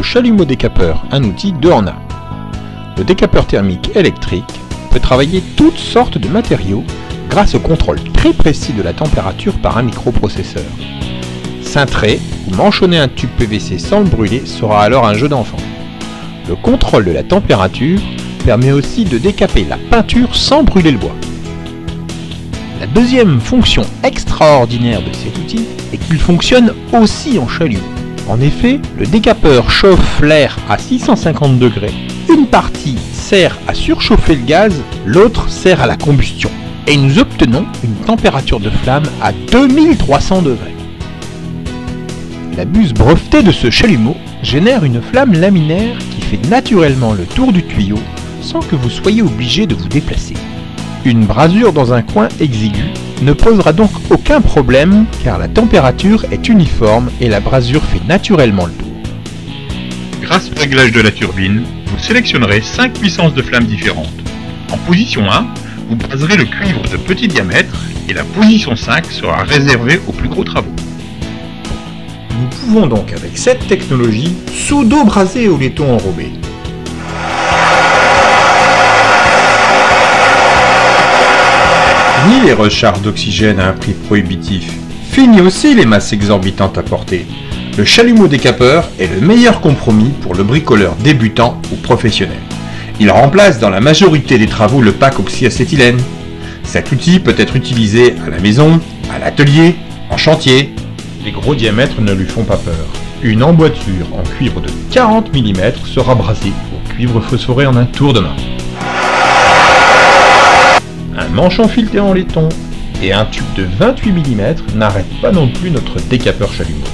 le Chalumeau décapeur, un outil 2 en 1. Le décapeur thermique électrique peut travailler toutes sortes de matériaux grâce au contrôle très précis de la température par un microprocesseur. Cintrer ou manchonner un tube PVC sans le brûler sera alors un jeu d'enfant. Le contrôle de la température permet aussi de décaper la peinture sans brûler le bois. La deuxième fonction extraordinaire de cet outil est qu'il fonctionne aussi en chalumeau. En effet, le décapeur chauffe l'air à 650 degrés. Une partie sert à surchauffer le gaz, l'autre sert à la combustion. Et nous obtenons une température de flamme à 2300 degrés. La buse brevetée de ce chalumeau génère une flamme laminaire qui fait naturellement le tour du tuyau sans que vous soyez obligé de vous déplacer. Une brasure dans un coin exigu ne posera donc aucun problème car la température est uniforme et la brasure fait naturellement le tour. Grâce au réglage de la turbine, vous sélectionnerez 5 puissances de flammes différentes. En position 1, vous braserez le cuivre de petit diamètre et la position 5 sera réservée aux plus gros travaux. Nous pouvons donc avec cette technologie souder, braser au laiton enrobé. Ni les recharges d'oxygène à un prix prohibitif, fini aussi les masses exorbitantes à porter. Le chalumeau décapeur est le meilleur compromis pour le bricoleur débutant ou professionnel. Il remplace dans la majorité des travaux le pack oxyacétylène. Cet outil peut être utilisé à la maison, à l'atelier, en chantier. Les gros diamètres ne lui font pas peur. Une emboîture en cuivre de 40 mm sera brasée au cuivre phosphoré en un tour de main. Un manchon fileté en laiton et un tube de 28 mm n'arrêtent pas non plus notre décapeur chalumeau.